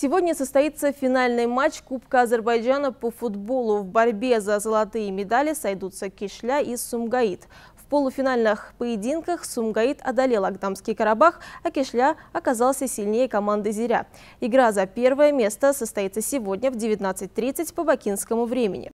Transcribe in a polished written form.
Сегодня состоится финальный матч Кубка Азербайджана по футболу. В борьбе за золотые медали сойдутся Кешля и Сумгайыт. В полуфинальных поединках Сумгайыт одолел Агдамский Карабах, а Кешля оказался сильнее команды Зиря. Игра за первое место состоится сегодня в 19:30 по бакинскому времени.